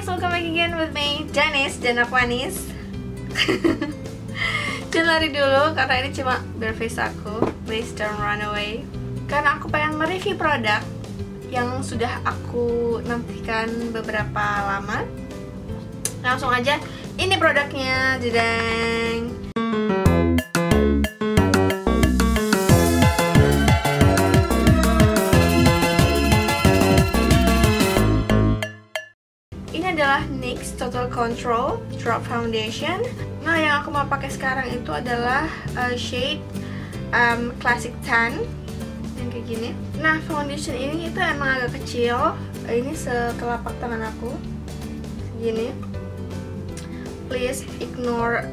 guys, welcome back again with me, Janice, Jana Panis. Jangan lari dulu, karena ini cuma bare face aku. Please don't run away. Karena aku pengen mereview produk yang sudah aku nantikan beberapa lama. Langsung aja, ini produknya, jedeng. Total Control Drop Foundation. Nah, yang aku mau pakai sekarang itu adalah shade Classic Tan yang kayak gini. Nah, foundation ini itu emang agak kecil. Ini setelapak tangan aku segini. Please ignore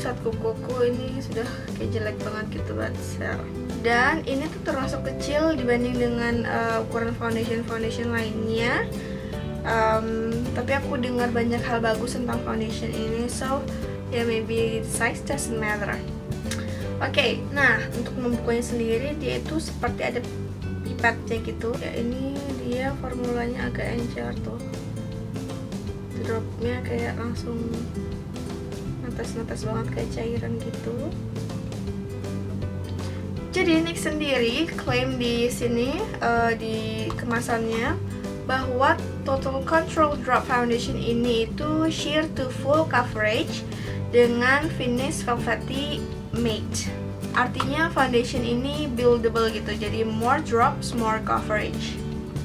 shot kukuku, ini sudah kayak jelek banget gitu buat sel. Dan ini tuh termasuk kecil dibanding dengan ukuran foundation lainnya. Tapi aku dengar banyak hal bagus tentang foundation ini, so ya maybe size doesn't matter. Oke, nah untuk membukanya sendiri dia itu seperti ada pipetnya gitu. Ya ini dia formulanya agak encer tuh. Dropnya kayak langsung netes-netes banget kayak cairan gitu. Jadi NYX sendiri klaim di sini di kemasannya bahwa Total Control Drop Foundation ini itu sheer to full coverage dengan finish velvety matte. Artinya foundation ini buildable gitu, jadi more drops, more coverage.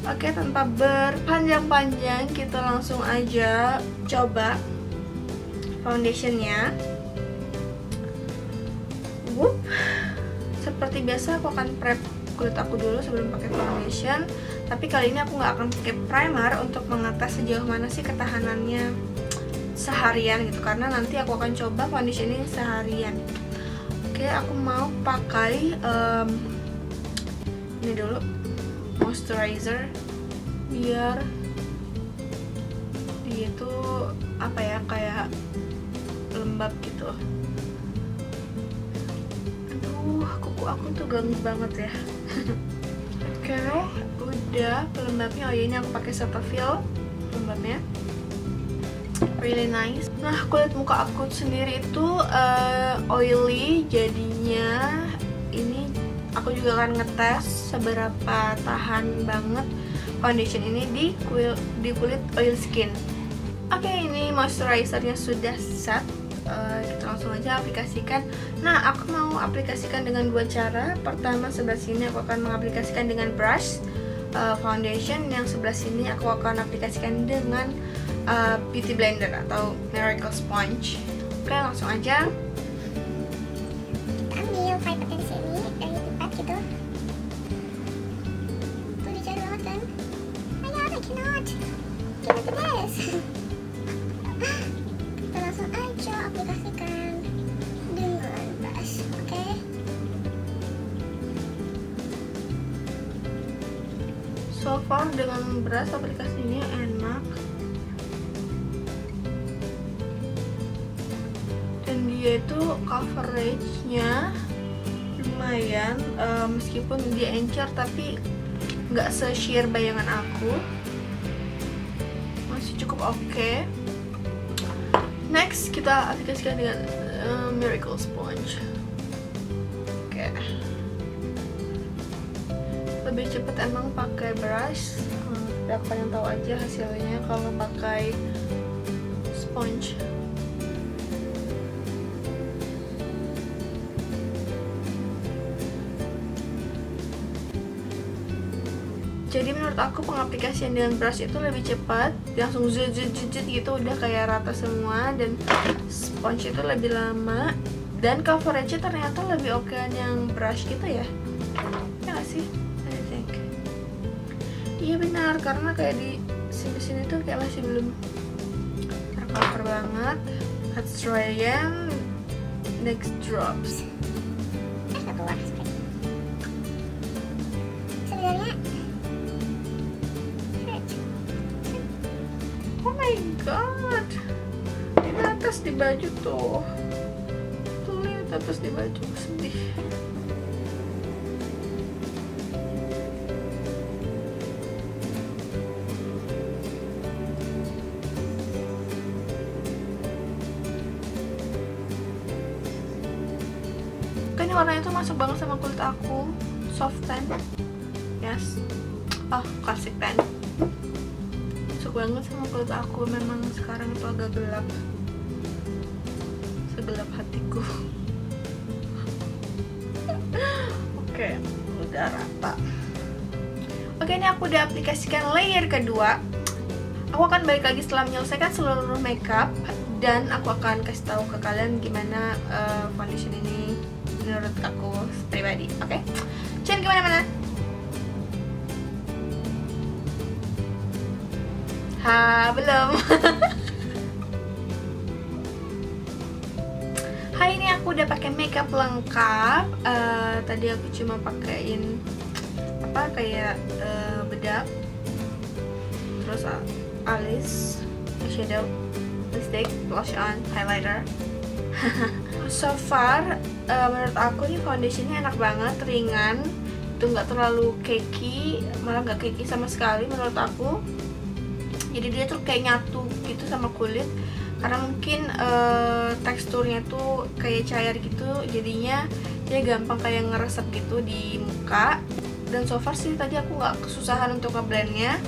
Oke, tanpa berpanjang-panjang kita langsung aja coba foundationnya. Wup. Seperti biasa aku akan prep kulit aku dulu sebelum pakai foundation, tapi kali ini aku nggak akan pakai primer untuk mengetes sejauh mana sih ketahanannya seharian gitu, karena nanti aku akan coba foundation ini seharian. Oke, aku mau pakai ini dulu, moisturizer, biar dia tuh apa ya, kayak lembab gitu. Kuku aku tuh ganggu banget ya. Oke, udah pelembabnya. Oh ya, ini aku pakai Cetaphil pelembabnya, really nice. Nah, kulit muka aku sendiri itu oily, jadinya ini aku juga akan ngetes seberapa tahan banget foundation ini di kulit oil skin. Oke, ini moisturizernya sudah set. Kita langsung aja aplikasikan. Nah, aku mau aplikasikan dengan dua cara. Pertama, sebelah sini aku akan mengaplikasikan dengan brush foundation. Yang sebelah sini aku akan aplikasikan dengan beauty blender atau miracle sponge. Oke, langsung aja. Kita ambil pipetnya di sini, dari pipet gitu. Tuh dicari banget kan? Oh ya, I cannot. Give it to this. Aplikasikan dengan brush, oke? So far dengan brush aplikasinya enak, dan dia itu coveragenya lumayan, meskipun dia encer tapi nggak se-sheer bayangan aku, masih cukup oke. Next, kita aplikasikan dengan miracle sponge. Oke. Lebih cepat emang pakai brush. Aku pengen tahu aja hasilnya kalau pakai sponge. Jadi menurut aku pengaplikasian dengan brush itu lebih cepat, langsung zut gitu, udah kayak rata semua. Dan sponge itu lebih lama, dan coveragenya ternyata lebih okean yang brush gitu ya. Ya gak sih? I think. Iya benar, karena kayak di sini tuh kayak masih belum tercover banget. Let's try again. Next drops. God, di atas di baju tuh, lihat atas di baju, sedih. warnanya tuh masuk banget sama kulit aku. Soft tan. Yes. Oh, classic tan. Masuk banget sama kulit aku. Memang sekarang itu agak gelap. Segelap hatiku. Oke, udah rata. Oke, ini aku udah aplikasikan layer kedua. Aku akan balik lagi setelah menyelesaikan seluruh makeup dan aku akan kasih tahu ke kalian gimana foundation ini menurut aku pribadi. Oke, jangan kemana-mana. Belum. Hari ini aku udah pakai makeup lengkap. Tadi aku cuma pakaiin kayak bedak, terus alis, eyeshadow, lipstick, blush on, highlighter. So far menurut aku ini foundationnya enak banget, ringan, itu nggak terlalu cakey, malah nggak cakey sama sekali menurut aku. Jadi dia tuh kayak nyatu gitu sama kulit, karena mungkin teksturnya tuh kayak cair gitu, jadinya dia gampang kayak ngeresep gitu di muka. Dan so far sih tadi aku nggak kesusahan untuk ngeblendnya,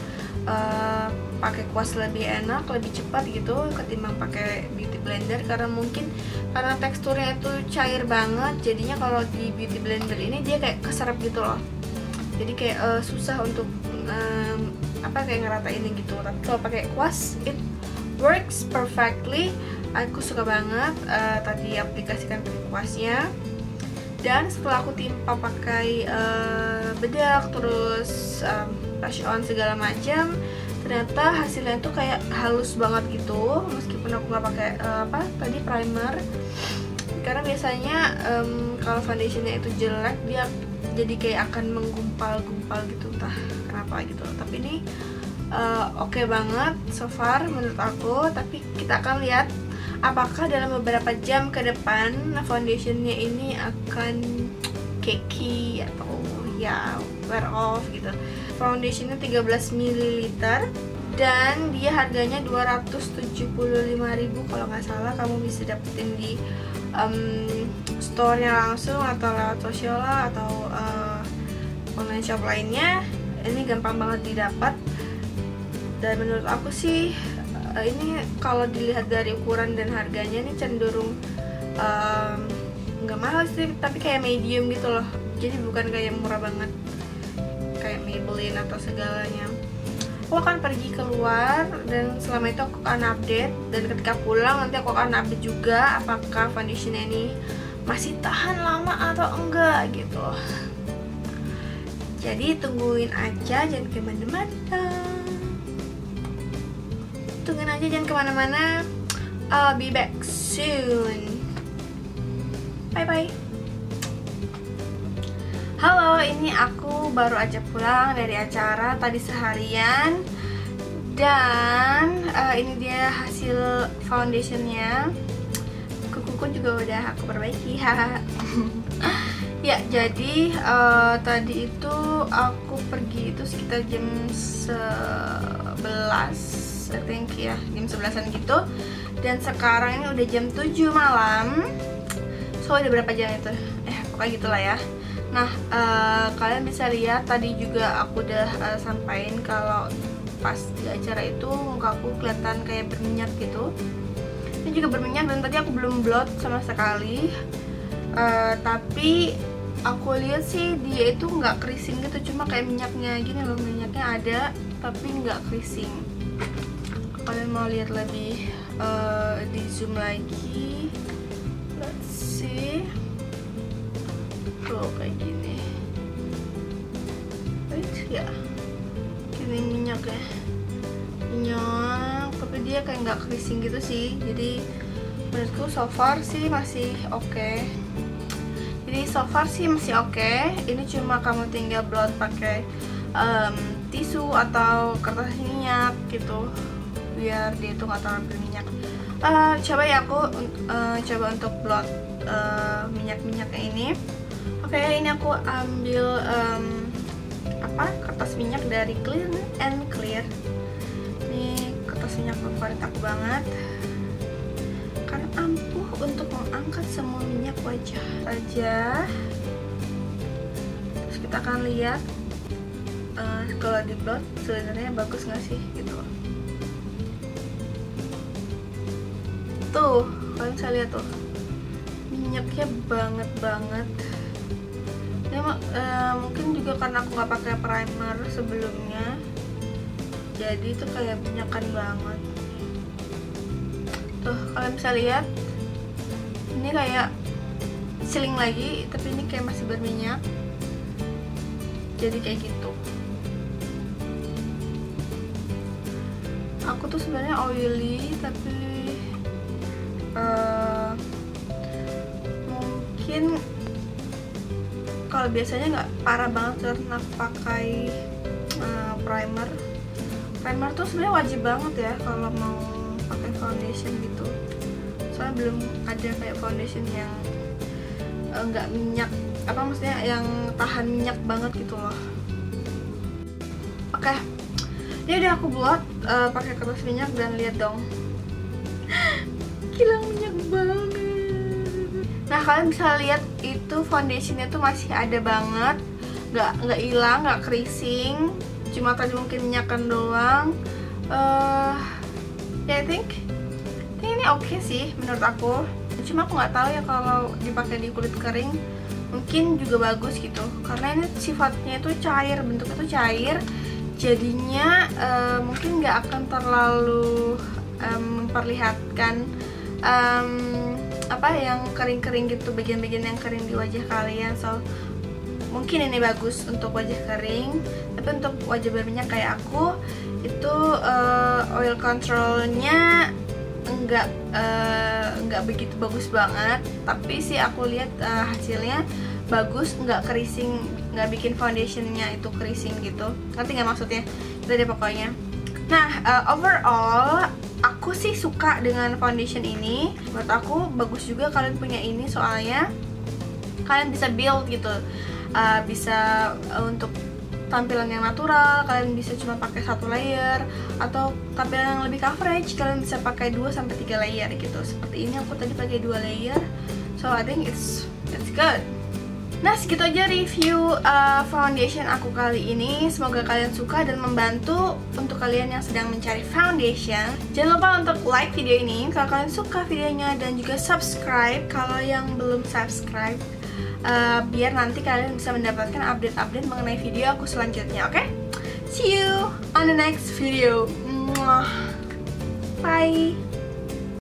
pakai kuas lebih enak, lebih cepat gitu ketimbang pakai beauty blender, karena mungkin karena teksturnya itu cair banget, jadinya kalau di beauty blender ini dia kayak keserap gitu loh, jadi kayak susah untuk kayak ngeratainnya gitu. Tapi kalau pakai kuas it works perfectly. Aku suka banget tadi aplikasikan pakai kuasnya. Dan setelah aku timpa pakai bedak, terus brush on segala macam, ternyata hasilnya tuh kayak halus banget gitu, meskipun aku nggak pakai primer, karena biasanya kalau foundationnya itu jelek dia jadi kayak akan menggumpal-gumpal gitu, entah kenapa gitu. Tapi ini oke banget so far menurut aku. Tapi kita akan lihat apakah dalam beberapa jam ke depan foundationnya ini akan cakey atau ya wear off gitu. Foundationnya 13 ml dan dia harganya 275.000 kalau nggak salah. Kamu bisa dapetin di store-nya langsung atau lewat Sociolla atau online shop lainnya. Ini gampang banget didapat dan menurut aku sih ini kalau dilihat dari ukuran dan harganya ini cenderung nggak mahal sih, tapi kayak medium gitu loh. Jadi bukan kayak murah banget kayak Maybelline atau segalanya. Aku akan pergi keluar dan selama itu aku akan update, dan ketika pulang nanti aku akan update juga apakah foundation ini masih tahan lama atau enggak gitu. Jadi tungguin aja, jangan kemana-mana. Tungguin aja, jangan kemana-mana. I'll be back soon. Bye-bye. Halo, ini aku baru aja pulang dari acara tadi seharian. Dan ini dia hasil foundationnya. Kukuku juga udah aku perbaiki. Ya, jadi tadi itu aku pergi itu sekitar jam 11 I think ya, jam 11-an gitu. Dan sekarang ini udah jam 7 malam. So, udah berapa jam itu? Pokoknya gitulah ya. Nah, kalian bisa lihat tadi juga aku udah sampaikan kalau pas di acara itu mukaku kelihatan kayak berminyak gitu. Ini juga berminyak dan tadi aku belum blot sama sekali. Tapi aku lihat sih dia itu nggak creasing gitu, cuma kayak minyaknya gini loh, minyaknya ada tapi nggak creasing. Kalian mau lihat lebih di zoom lagi, let's see, tuh kayak gini, ya, gini minyak ya, minyak, tapi dia kayak nggak creasing gitu sih. Jadi menurutku so far sih masih oke. Jadi so far sih masih oke. Ini cuma kamu tinggal blot pakai tisu atau kertas minyak gitu, biar dia itu nggak terlalu berminyak. Coba ya aku coba untuk blot minyak-minyaknya ini. Oke, ini aku ambil kertas minyak dari Clean and Clear. Ini kertas minyak favorit aku banget karena ampuh untuk mengangkat semua minyak wajah saja. Terus kita akan lihat kalau di blot sebenarnya bagus nggak sih gitu. Tuh, kalian bisa lihat tuh minyaknya banget. Ya, mungkin juga karena aku nggak pakai primer sebelumnya, jadi itu kayak minyakan banget. Tuh, kalian bisa lihat ini kayak sealing lagi, tapi ini kayak masih berminyak. Jadi kayak gitu. Aku tuh sebenarnya oily, tapi mungkin kalau biasanya nggak parah banget karena pakai primer tuh sebenarnya wajib banget ya kalau mau pakai foundation gitu, soalnya belum ada kayak foundation yang nggak minyak, apa maksudnya yang tahan minyak banget gitu loh. Oke, ini udah aku buat pakai kertas minyak, dan lihat dong kilang minyak banget. Nah, kalian bisa lihat itu foundationnya tuh masih ada banget, nggak hilang, nggak creasing, cuma tadi mungkin minyakan doang. Ya, I think ini oke sih menurut aku. Cuma aku nggak tahu ya kalau dipakai di kulit kering mungkin juga bagus gitu, karena ini sifatnya itu cair, bentuknya tuh cair, jadinya mungkin nggak akan terlalu memperlihatkan apa yang kering-kering gitu, bagian-bagian yang kering di wajah kalian. So mungkin ini bagus untuk wajah kering, tapi untuk wajah berminyak kayak aku itu oil controlnya nggak begitu bagus banget. Tapi sih aku lihat hasilnya bagus, nggak creasing, nggak bikin foundationnya itu creasing gitu, ngerti nggak maksudnya? Itu deh pokoknya. Nah, overall aku sih suka dengan foundation ini. Menurut aku bagus juga kalian punya ini, soalnya kalian bisa build gitu, bisa untuk tampilan yang natural kalian bisa cuma pakai satu layer, atau tampilan yang lebih coverage kalian bisa pakai 2-3 layer gitu. Seperti ini aku tadi pakai 2 layer, so I think it's good. Nah, segitu aja review foundation aku kali ini. Semoga kalian suka dan membantu untuk kalian yang sedang mencari foundation. Jangan lupa untuk like video ini kalau kalian suka videonya, dan juga subscribe kalau yang belum subscribe, biar nanti kalian bisa mendapatkan update-update mengenai video aku selanjutnya, oke? See you on the next video. Bye!